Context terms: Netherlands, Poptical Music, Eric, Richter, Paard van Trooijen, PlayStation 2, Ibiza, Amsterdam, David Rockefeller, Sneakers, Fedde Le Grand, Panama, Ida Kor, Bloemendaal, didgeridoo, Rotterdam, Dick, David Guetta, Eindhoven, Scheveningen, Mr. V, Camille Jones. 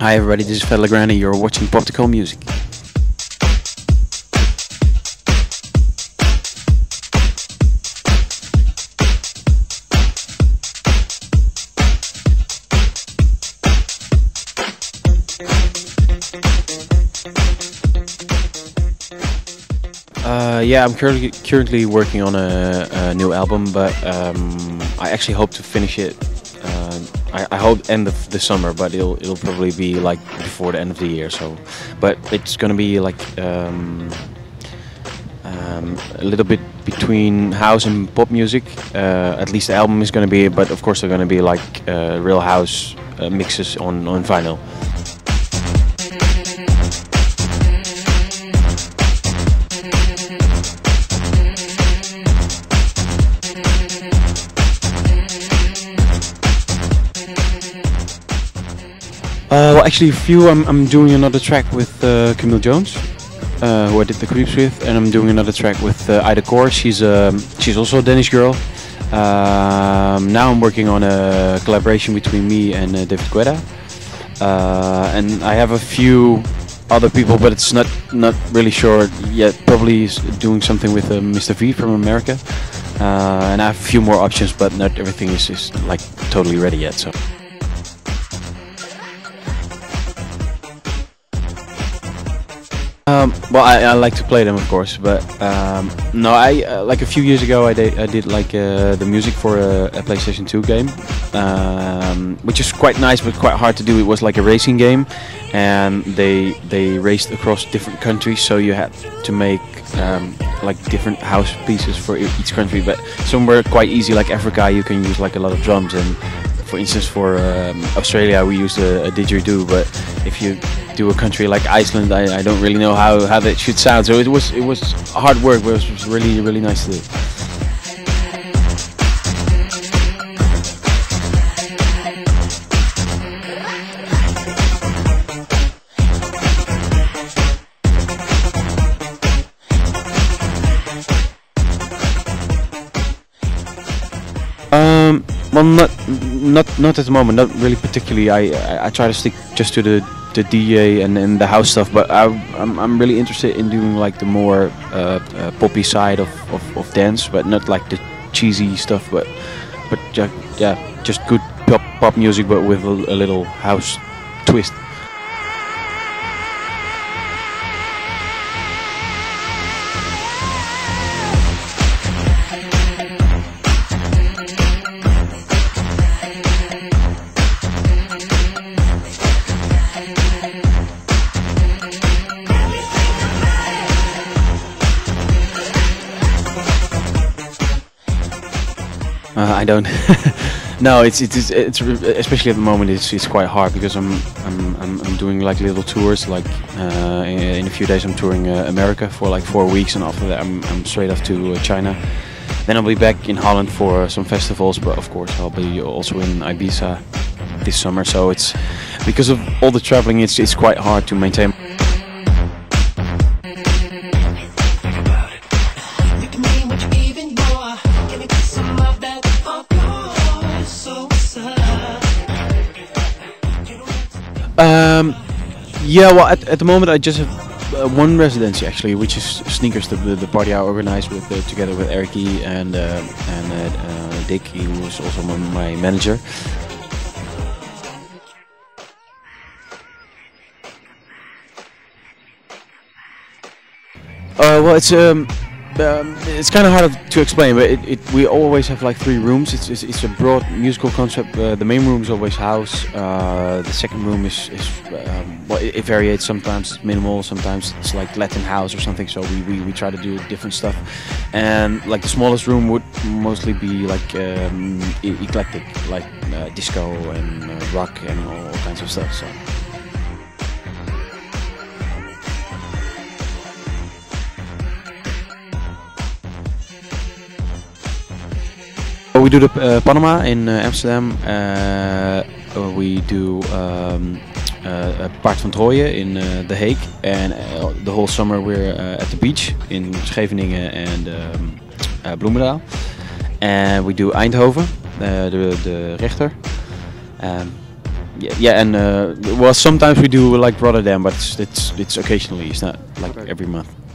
Hi everybody, this is Fedde Le Grand and you're watching Poptical Music. Yeah, I'm currently working on a new album, but I actually hope to finish it. I hope end of the summer, but it'll probably be like before the end of the year. So, but it's gonna be like a little bit between house and pop music. At least the album is gonna be, but of course they're gonna be like real house mixes on vinyl. Well, actually, I'm doing another track with Camille Jones, who I did the clips with, and I'm doing another track with Ida Kor. She's also a Danish girl. Now I'm working on a collaboration between me and David Guetta, and I have a few other people, but it's not really sure yet. Probably doing something with Mr. V from America, and I have a few more options, but not everything is like totally ready yet. So. Well, I like to play them, of course, but no, like a few years ago I did like the music for a PlayStation 2 game, which is quite nice but quite hard to do. It was like a racing game, and they raced across different countries, so you had to make like different house pieces for each country. But some were quite easy, like Africa, you can use like a lot of drums, and for instance for Australia we used a didgeridoo. But if you do a country like Iceland, I don't really know how that should sound, so it was hard work, but it was really nice to do. Well, not at the moment, not really particularly. I try to stick just to the DJ and the house stuff, but I'm really interested in doing like the more poppy side of dance, but not like the cheesy stuff, but yeah, just good pop music, but with a little house twist. I don't. No, it's especially at the moment it's quite hard because I'm doing like little tours. Like in a few days I'm touring America for like 4 weeks, and after that I'm straight off to China. Then I'll be back in Holland for some festivals, but of course I'll be also in Ibiza this summer. So it's because of all the traveling, it's quite hard to maintain. Yeah, well, at the moment I just have one residency actually, which is Sneakers, the party I organized with together with Eric and Dick, who was also my manager. Well, it's kind of hard to explain, but we always have like 3 rooms. It's a broad musical concept. The main room is always house. The second room is well, it varies. Sometimes it's minimal, sometimes it's like Latin house or something. So we try to do different stuff. And like the smallest room would mostly be like eclectic, like disco and rock and all kinds of stuff. So. We do the Panama in Amsterdam. We do Paard van Trooijen in The Hague, and the whole summer we're at the beach in Scheveningen and Bloemendaal. And we do Eindhoven, the Richter. Yeah, and well, sometimes we do like Rotterdam, but it's occasionally. It's not like every month.